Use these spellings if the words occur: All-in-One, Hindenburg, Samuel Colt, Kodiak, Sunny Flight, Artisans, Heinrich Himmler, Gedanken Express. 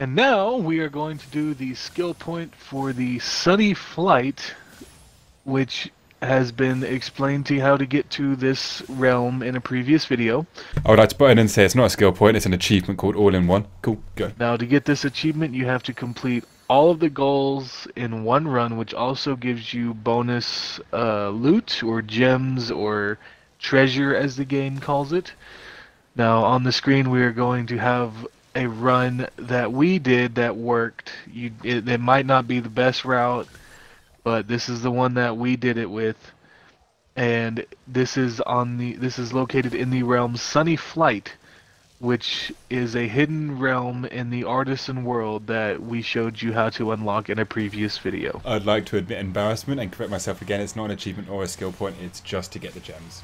And now we are going to do the skill point for the Sunny Flight, which has been explained to you how to get to this realm in a previous video. I would like to put in and say it's not a skill point, it's an achievement called All-in-One. Cool, go. Now to get this achievement you have to complete all of the goals in one run, which also gives you bonus loot or gems or treasure as the game calls it. Now on the screen we are going to have a run that we did that worked. It might not be the best route, but this is the one that we did it with, and this is located in the realm Sunny Flight, which is a hidden realm in the artisan world that we showed you how to unlock in a previous video. I'd like to admit embarrassment and correct myself again. It's not an achievement or a skill point, it's just to get the gems.